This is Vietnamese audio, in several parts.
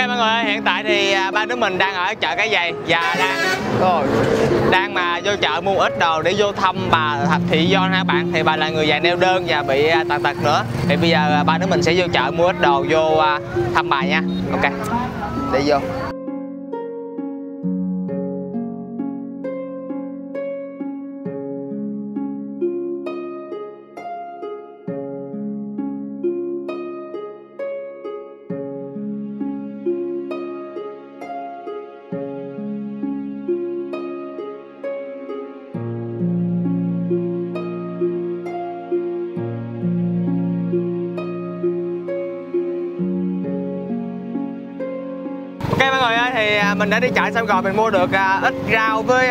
Ok mọi người, hiện tại thì ba đứa mình đang ở chợ Cái Giày và đang mà vô chợ mua ít đồ để vô thăm bà Thạch Thị Do ha bạn. Thì bà là người già neo đơn và bị tật nữa. Thì bây giờ ba đứa mình sẽ vô chợ mua ít đồ vô thăm bà nha. Ok, đi vô. Ok mọi người ơi, thì mình đã đi chợ xong rồi, mình mua được ít rau với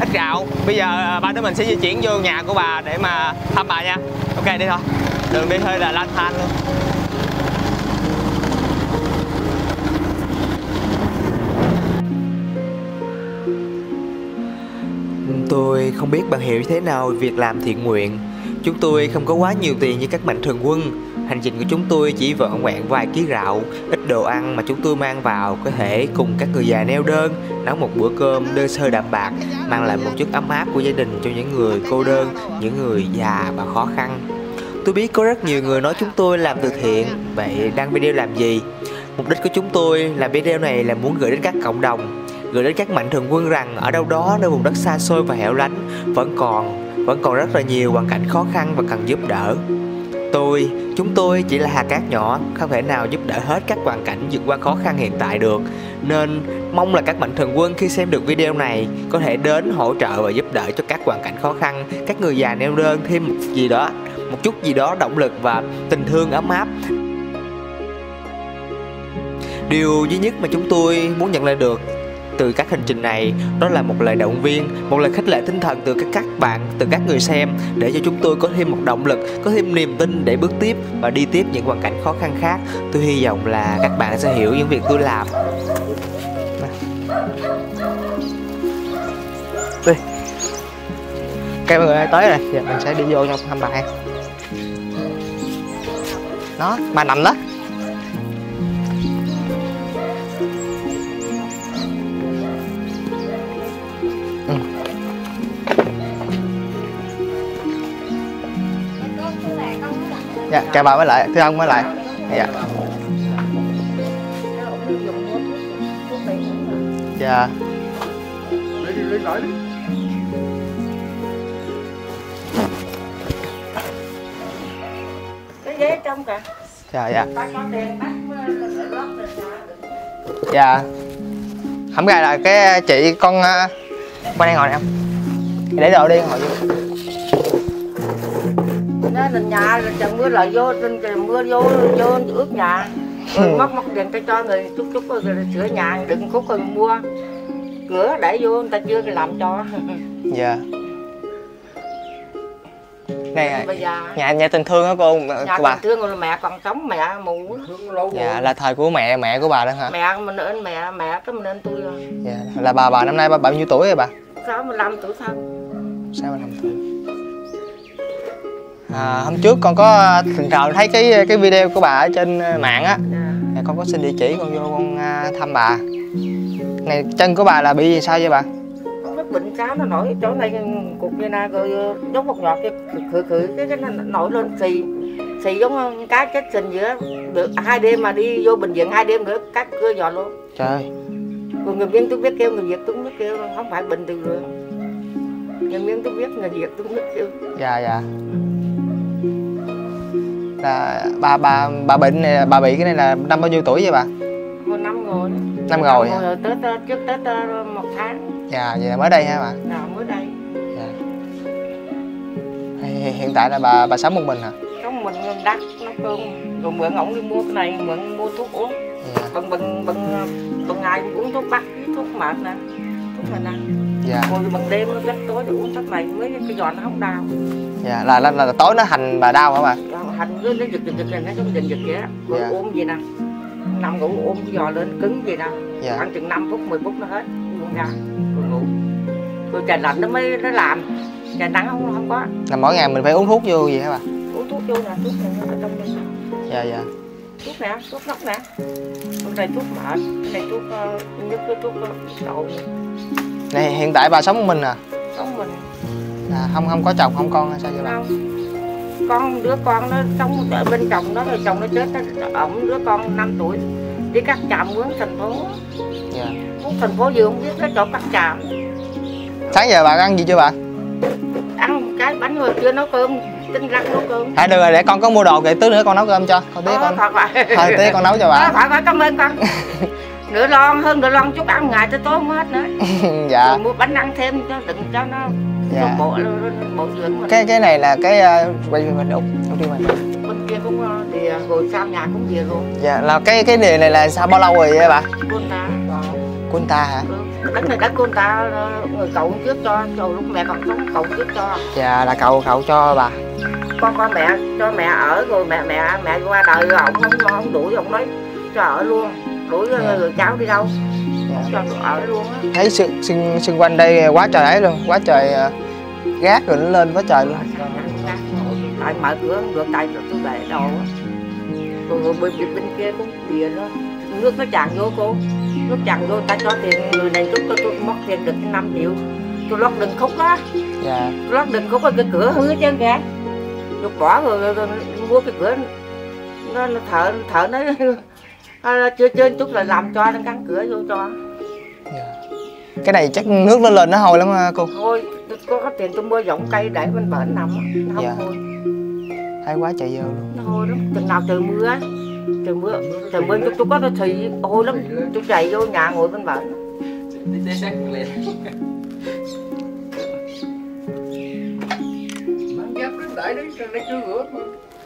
ít gạo. Bây giờ ba đứa mình sẽ di chuyển vô nhà của bà để mà thăm bà nha. Ok đi thôi, đường đi hơi là lang thang luôn. Tôi không biết bạn hiểu như thế nào về việc làm thiện nguyện. Chúng tôi không có quá nhiều tiền như các mạnh thường quân. Hành trình của chúng tôi chỉ vỏn vẹn vài ký gạo, ít đồ ăn mà chúng tôi mang vào, có thể cùng các người già neo đơn nấu một bữa cơm đơn sơ đạm bạc, mang lại một chút ấm áp của gia đình cho những người cô đơn, những người già và khó khăn. Tôi biết có rất nhiều người nói chúng tôi làm từ thiện, vậy đăng video làm gì? Mục đích của chúng tôi làm video này là muốn gửi đến các cộng đồng, gửi đến các mạnh thường quân rằng ở đâu đó nơi vùng đất xa xôi và hẻo lánh vẫn còn rất là nhiều hoàn cảnh khó khăn và cần giúp đỡ. Chúng tôi chỉ là hạt cát nhỏ, không thể nào giúp đỡ hết các hoàn cảnh vượt qua khó khăn hiện tại được. Nên mong là các mạnh thường quân khi xem được video này có thể đến hỗ trợ và giúp đỡ cho các hoàn cảnh khó khăn, các người già neo đơn thêm một chút gì đó động lực và tình thương ấm áp. Điều duy nhất mà chúng tôi muốn nhận lại được từ các hành trình này đó là một lời động viên, một lời khích lệ tinh thần từ các bạn, từ các người xem, để cho chúng tôi có thêm một động lực, có thêm niềm tin để bước tiếp và đi tiếp những hoàn cảnh khó khăn khác. Tôi hy vọng là các bạn sẽ hiểu những việc tôi làm. Đi. Ok mọi người ơi, tới rồi, giờ mình sẽ đi vô trong thăm bà em. Đó, bà nằm đó. Dạ, chào bà với lại, thưa ông với lại. Dạ. Dạ. Cái ghế trong kìa. Dạ dạ. Dạ. Không gài là cái chị con qua đây ngồi nè em. Để đồ đi ngồi vô. Lên nhà rồi trời mưa lại vô, trời mưa vô ướt nhà, móc tiền phải cho người chút rồi sửa nhà, đừng có cần mua cửa để vô, người ta chưa làm cho. Dạ. Này nhà tình thương hả cô? Nhà tình thương rồi, mẹ còn sống, mẹ mù. Dạ, là thời của mẹ của bà đó hả? Mẹ mình nên mẹ cái mình nên tôi. Dạ, là bà năm nay bà bao nhiêu tuổi rồi bà? 65 tuổi sao? 65 tuổi. À, hôm trước con có tình cờ thấy cái video của bà ở trên mạng á, à, con có xin địa chỉ con vô con thăm bà. Này chân của bà là bị gì sao vậy bà? Con mắc bệnh cáo, nó nổi chỗ này cục như này rồi giống một nhọt cái nổi lên xì giống cá chết sình vậy á. Được 2 đêm mà đi vô bệnh viện 2 đêm nữa cắt cưa giò luôn. Trời. Còn người Việt tôi biết kêu, người Việt tôi biết kêu, không phải bệnh từ rồi. Người Việt tôi biết, người Việt tôi biết kêu. Dạ dạ. Là bà bệnh này, bà bị cái này là năm bao nhiêu tuổi vậy bà? 5 rồi. 5 rồi. Trước Tết 1 tháng. Dạ, vậy là mới đây hả bà? Dạ, mới đây. Dạ. Hiện tại là bà sống một mình hả? Sống một mình đắt nó cơm, rồi mượn ổng đi mua cái này, mượn mua thuốc uống. Dạ. Bằng ngày uống thuốc bắc, thuốc mệt nè, thuốc mệt ăn. Dạ. Rồi bằng đêm nó rất tối rồi uống thuốc này mới cái giò nó không đau. Dạ, là tối nó hành bà đau hả bà? Hành cứ nó giật này, nó giống giật vậy đó. Rồi dạ. Ôm gì nè, nằm ngủ ôm cái giò lên cứng vậy nè. Dạ. Khoảng chừng 5 phút 10 phút nó hết luôn ra rồi ngủ. Rồi trời lạnh nó mới nó làm, trời nắng không có. Là mỗi ngày mình phải uống thuốc vô gì hả bà? Uống thuốc vô là thuốc này nó ở trong đây. Dạ dạ. thuốc nè, thuốc nóc nè, hôm nay thuốc mệt, hôm nay thuốc nhất cái thuốc đậu. Này hiện tại bà sống một mình à? Sống mình. À, không có chồng không con hay sao vậy bà? Con đứa con nó sống ở bên chồng nó, rồi chồng nó chết, ổng đứa con 5 tuổi đi cắt trạm hướng thành phố. Dạ. Hướng thành phố gì không biết, nó chỗ cắt trạm. Sáng giờ bà ăn gì chưa bà? Ăn cái bánh rồi chưa nấu cơm, tinh răng nấu cơm. À, được rồi, để con có mua đồ kệ tí nữa con nấu cơm cho. Con tí con. Thôi tí con nấu cho bà. Phải cảm ơn con. Nửa lon hơn nửa lon chút ăn ngày tới tối không hết nữa. Dạ. Rồi mua bánh ăn thêm cho đừng cho nó. Dạ. Bộ cái này là cái quay về mình Úc đi mình. Bên kia cũng thì hồi sau nhà cũng về luôn. Dạ là cái đề này là sao bao lâu rồi vậy bà? Quân ta hả? Đất này đất quân ta, người cậu trước cho, rồi lúc mẹ còn sống cậu trước cho. Dạ là cậu cho bà. Con mẹ cho mẹ ở rồi mẹ qua đời rồi ổng không đuổi, ổng nói cho ở luôn, đuổi người cháu đi đâu. Dạ. Ở luôn á. Thấy xung quanh đây quá trời ấy luôn, quá trời gác rồi nó lên quá trời luôn. Tại mở cửa không được, tại tôi bể đồ á. Rồi bên kia cũng bìa đó, nước nó tràn vô cô, nước tràn vô ta cho tiền người này lúc tôi mất tiền được 5 triệu, tôi lót đừng khúc á. Dạ. Lót đừng khúc cái cửa hứa chứ gác, tôi bỏ rồi mua cái cửa nó thợ nó. Chưa chút là làm cho nó cắn cửa vô cho. Dạ. Cái này chắc nước nó lên nó hôi lắm ha cô? Thôi, có tiền tôi mua vọng cây để bên bển nằm nó không. Dạ. Hôi. Hay quá trời vô luôn. Nó hôi lắm, chừng nào trời mưa á. Trời mưa tôi có nó thì hôi lắm. Tôi chạy vô nhà ngồi bên bển.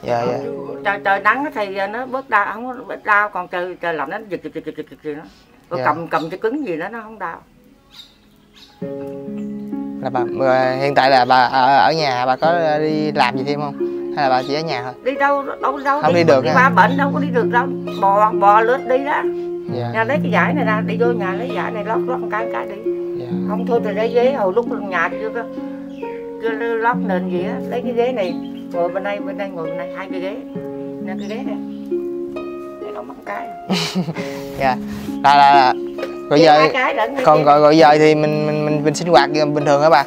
Dạ, dạ. Trời nắng thì nó bớt đau, không bớt đau, còn trời lạnh nó giật nó. Rồi dạ. cầm cho cứng gì đó nó không đau. Là bà hiện tại là bà ở nhà, bà có đi làm gì thêm không? Hay là bà chỉ ở nhà thôi? Đi đâu không đi được. Đi qua bệnh đâu có đi được đâu. Bò lướt đi đó. Dạ. Nhà lấy cái giải này ra, đi vô nhà lấy giải này lót một cái đi. Dạ. Không thôi thì lấy ghế, hồi lúc nhà chưa lót nền gì á, lấy cái ghế này ngồi bên đây ngồi bên đây hai cái ghế. Nên cái ghế này để nó bằng cái. Dạ. Là rồi giờ còn gọi giờ thì mình sinh hoạt bình thường hả bà?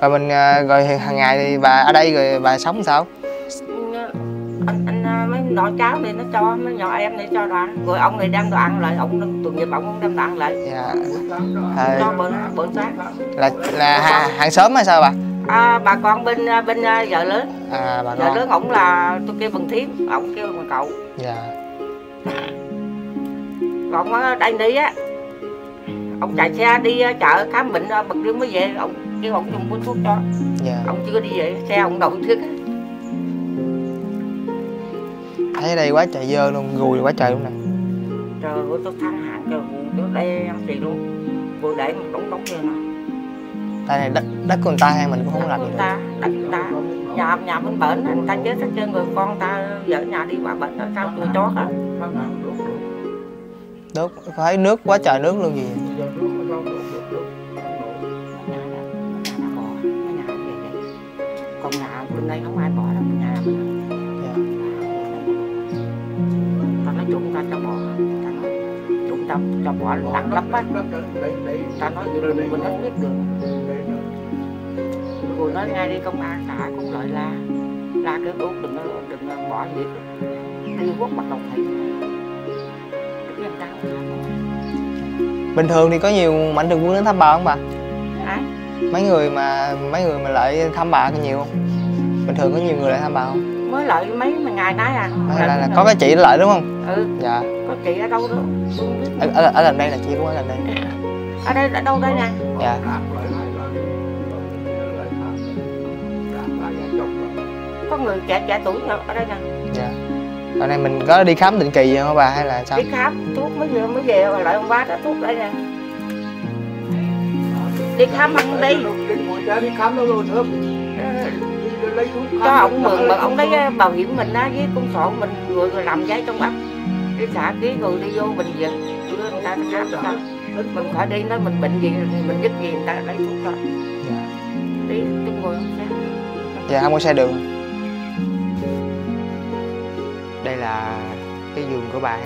Và mình rồi hàng ngày thì bà ở đây rồi bà sống sao? Anh mấy nội cháu này nó cho, mấy nhỏ em này cho đồ ăn. Rồi ông này đem đồ ăn lại, ông tuần nghiệp ông đem đồ ăn lại. Dạ. Cho bữa sáng. Là hàng xóm hay sao bà? À, bà con bên vợ lớn. À, bà vợ lớn ổng là tôi kêu Vân Thiếp, ổng kêu bằng cậu. Dạ. Còn ở đây đi á, ông chạy xe đi chợ khám bệnh bật riêng mới về, ông kêu ổng dùng thuốc cho. Dạ. Ông chưa đi về, xe ổng đậu thuyết á. Thấy đây quá trời dơ luôn, gùi quá trời luôn nè. Trời ơi, tôi thăng hạng trời, tôi đây ăn tiền luôn. Vừa để một đống như nè. Tại này đất của người ta hay mình cũng không làm gì ta, được. Đất người ta, nhà bên bển người ta chết hết trơn rồi, con ta vợ nhà đi qua bệnh, sao tôi chót á. Đốt, phải nước quá trời nước luôn gì. Còn nhà bên đây không ai bỏ đâu, nhà bên đây. Ta nói chúng ta cho bỏ, ta nói chúng ta cho bỏ nặng lắm á. Ta nói mình không biết được. Cô nói ngay đi công an xã cũng lại la cái út đừng bỏ việc đi quốc bắt đầu thấy. Bình thường thì có nhiều mạnh thường quân đến thăm bà không bà? À? Mấy người mà lại thăm bà có nhiều không? Bình thường có nhiều người lại thăm bà không? Mới lại mấy ngày nãy à? Là có cái chị lại đúng không? Ừ. Dạ. Có chị ở đâu đó? Ở gần đây là chị cũng ở gần đây. Ở đây ở đâu đây nè? Dạ. Có người trẻ tuổi ở đây nè. Dạ. Ở đây mình có đi khám định kỳ không bà hay là sao? Đi khám thuốc mới về và lại ông bác đã thuốc đây nè. Đi khám ăn đi. Đi khám đâu luôn thơm. Cho ông mượn mà ông lấy bảo hiểm mình á với con sọ mình rồi làm giấy trong ấp. Đi xã ký rồi đi vô bệnh viện đưa người ta khám cho. Mình phải đi nói mình bệnh gì mình giúp gì người ta lấy thuốc cho. Dạ. Đi chung người không sao. Dạ không có xe đường. Đây là cái giường của bà.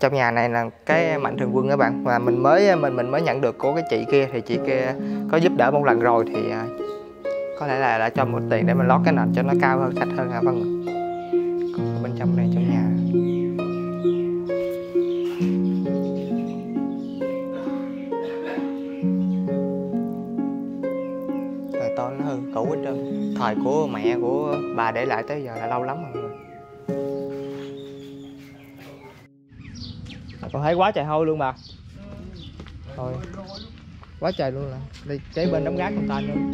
Trong nhà này là cái mạnh thường quân các bạn, và mình mới nhận được của cái chị kia, thì chị kia có giúp đỡ một lần rồi thì có thể là đã cho một tiền để mình lót cái nền cho nó cao hơn, sạch hơn hả Vân. Còn bên trong này trong nhà rồi to nó hư cũ hết trơn, thời của mẹ của bà để lại tới giờ là lâu lắm rồi. Còn thấy quá trời hôi luôn bà. Thôi quá trời luôn là đi kế bên đống rác không tên luôn,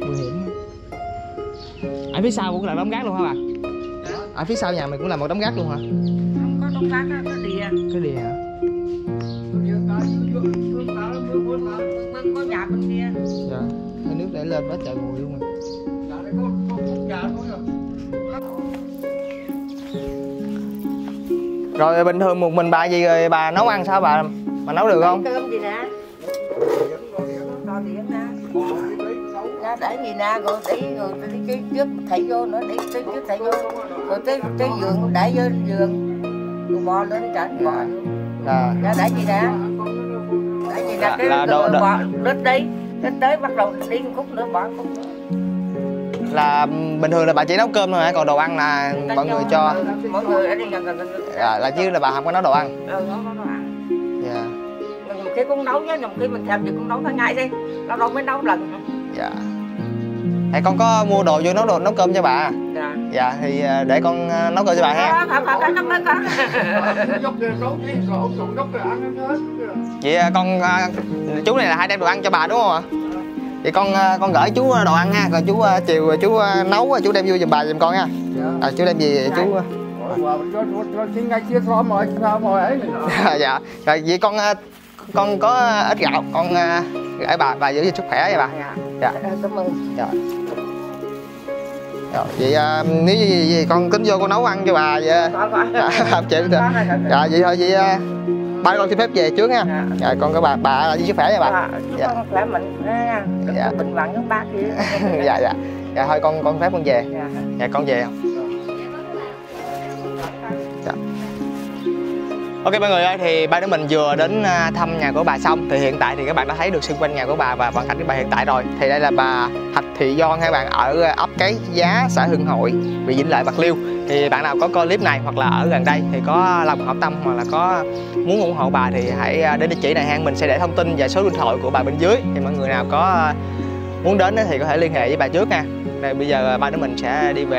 nguy hiểm. Ở phía sau cũng là đống rác luôn hả bà? Ở phía sau nhà mình cũng là một đống rác luôn hả? Không có đống rác đó, có đìa. Cái đìa hả? Có nhà bên kia. Dạ. Cái nước để lên quá trời mùi luôn rồi. Dạ đây có nhà thôi rồi. Rồi bình thường một mình bà gì rồi bà nấu ăn sao bà? Bà nấu được không? Cơm gì nè. Để gì nè, rồi để trước thảy vô nữa, để trước thảy vô. Rồi tới giường để vô giường. Rồi bò lên trển bò. Rồi. Để gì nè. Để gì nè, cái bò đứt đi. Đứt tới bắt đầu đi một khúc nữa bỏ khúc nữa. Là bình thường là bà chỉ nấu cơm thôi hả? Còn đồ ăn là mọi người cho. Mọi người đã đi gần. Là chứ là bà không có nấu đồ ăn. Ừ, không có đồ ăn. Dạ. Nhiều khi cũng nấu nhá, nhiều khi mình làm gì cũng nấu cả ngày đi. Lâu lâu mới nấu lần. Dạ. Thì con có mua đồ vô nấu cơm cho bà. Dạ. Dạ thì để con nấu cơm cho bà ha. Không. Vậy con chú này là hay đem đồ ăn cho bà đúng không ạ? Thì con gửi chú đồ ăn ha, rồi chú chiều chú nấu chú đem vô giùm bà giùm con ha. À, chú đem về chú. Dạ, dạ. Rồi vậy con có ít gạo, con gửi bà giữ gìn sức khỏe vậy bà. Dạ. Cảm ơn. Dạ. Rồi vậy nếu như gì con tính vô con nấu ăn cho bà vậy. Không chịu được. Dạ vậy thôi vậy ba con xin phép về trước nha. Dạ. Dạ, con có bà giữ sức khỏe nha bà. Dạ. Con khỏe mạnh nha. Dạ. Bình bằng giống ba kia. Dạ dạ. Dạ thôi con phép con về. Dạ. Dạ con về không? Dạ. Ok mọi người ơi, thì ba đứa mình vừa đến thăm nhà của bà xong, thì hiện tại thì các bạn đã thấy được xung quanh nhà của bà và hoàn cảnh của bà hiện tại rồi. Thì đây là bà Thạch Thị Do các bạn, ở ấp Cái Giá, xã Hưng Hội, huyện Vĩnh Lợi, Bạc Liêu. Thì bạn nào có coi clip này hoặc là ở gần đây thì có lòng hảo tâm hoặc là có muốn ủng hộ bà thì hãy đến địa chỉ này ha, mình sẽ để thông tin và số điện thoại của bà bên dưới. Thì mọi người nào có muốn đến thì có thể liên hệ với bà trước nha. Bây giờ ba đứa mình sẽ đi về.